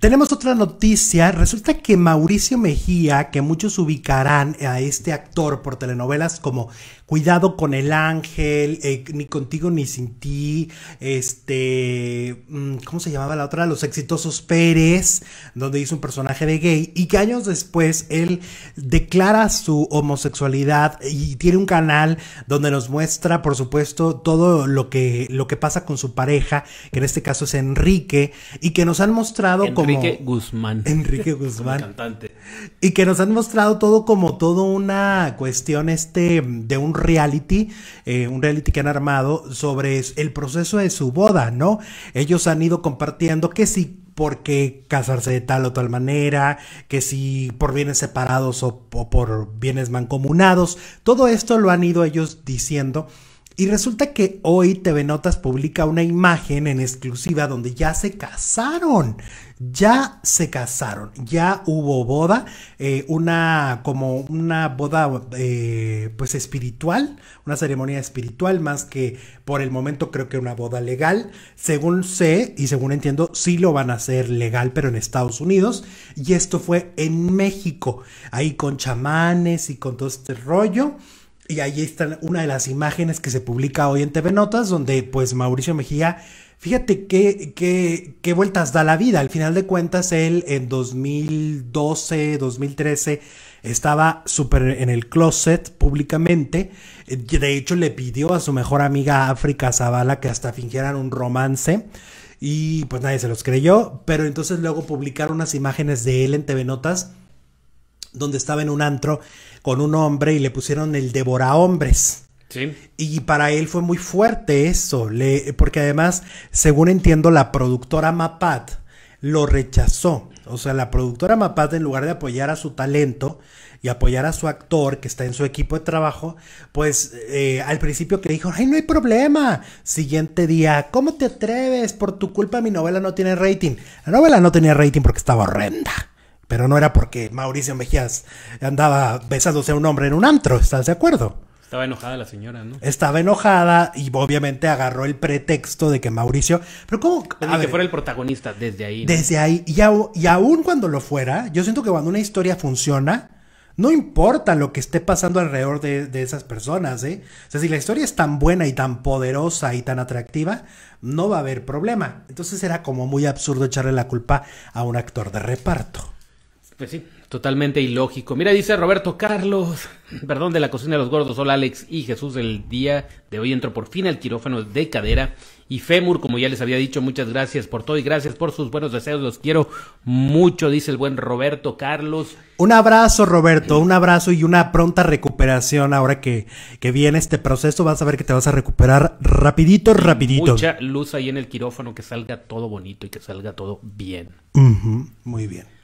Tenemos otra noticia. Resulta que Mauricio Mejía, que muchos ubicarán a este actor por telenovelas como Cuidado con el Ángel, Ni Contigo Ni Sin Ti, ¿cómo se llamaba la otra? Los Exitosos Pérez, donde hizo un personaje de gay, y que años después él declara su homosexualidad y tiene un canal donde nos muestra, por supuesto, todo lo que pasa con su pareja, que en este caso es Enrique, y que nos han mostrado Enrique Guzmán, cantante, y que nos han mostrado todo como toda una cuestión de un reality que han armado sobre el proceso de su boda, ¿no? Ellos han ido compartiendo que sí, porque casarse de tal o tal manera, que si por bienes separados o por bienes mancomunados, todo esto lo han ido ellos diciendo. Y resulta que hoy TV Notas publica una imagen en exclusiva donde ya se casaron. Ya se casaron, ya hubo boda, como una boda pues espiritual, una ceremonia espiritual más que por el momento creo que una boda legal. Según sé y según entiendo, sí lo van a hacer legal, pero en Estados Unidos. Y esto fue en México, ahí con chamanes y con todo este rollo. Y ahí está una de las imágenes que se publica hoy en TV Notas, donde pues Mauricio Mejía, fíjate qué vueltas da la vida. Al final de cuentas, él en 2012, 2013, estaba súper en el closet públicamente. De hecho, le pidió a su mejor amiga África Zavala que hasta fingieran un romance. Y pues nadie se los creyó. Pero entonces luego publicaron unas imágenes de él en TV Notas, donde estaba en un antro con un hombre y le pusieron el devora hombres. Sí. Y para él fue muy fuerte eso, porque además, según entiendo, la productora Mapat lo rechazó. O sea, la productora Mapat, en lugar de apoyar a su talento y apoyar a su actor que está en su equipo de trabajo, pues al principio que dijo, ay, no hay problema. Siguiente día, ¿cómo te atreves? Por tu culpa mi novela no tiene rating. La novela no tenía rating porque estaba horrenda. Pero no era porque Mauricio Mejía andaba besándose a un hombre en un antro, ¿estás de acuerdo? Estaba enojada la señora, ¿no? Estaba enojada y obviamente agarró el pretexto de que Mauricio... Pero ¿cómo? Desde que fuera el protagonista, desde ahí, ¿no? Desde ahí. Y aún cuando lo fuera, yo siento que cuando una historia funciona, no importa lo que esté pasando alrededor de esas personas, ¿eh? O sea, si la historia es tan buena y tan poderosa y tan atractiva, no va a haber problema. Entonces era como muy absurdo echarle la culpa a un actor de reparto. Pues sí, totalmente ilógico. Mira, dice Roberto Carlos, perdón, de la cocina de los gordos. Hola Alex y Jesús, el día de hoy entro por fin al quirófano de cadera y fémur, como ya les había dicho. Muchas gracias por todo y gracias por sus buenos deseos, los quiero mucho, dice el buen Roberto Carlos. Un abrazo, Roberto, un abrazo y una pronta recuperación. Ahora que viene este proceso, vas a ver que te vas a recuperar rapidito, rapidito. Mucha luz ahí en el quirófano, que salga todo bonito y que salga todo bien. Muy bien.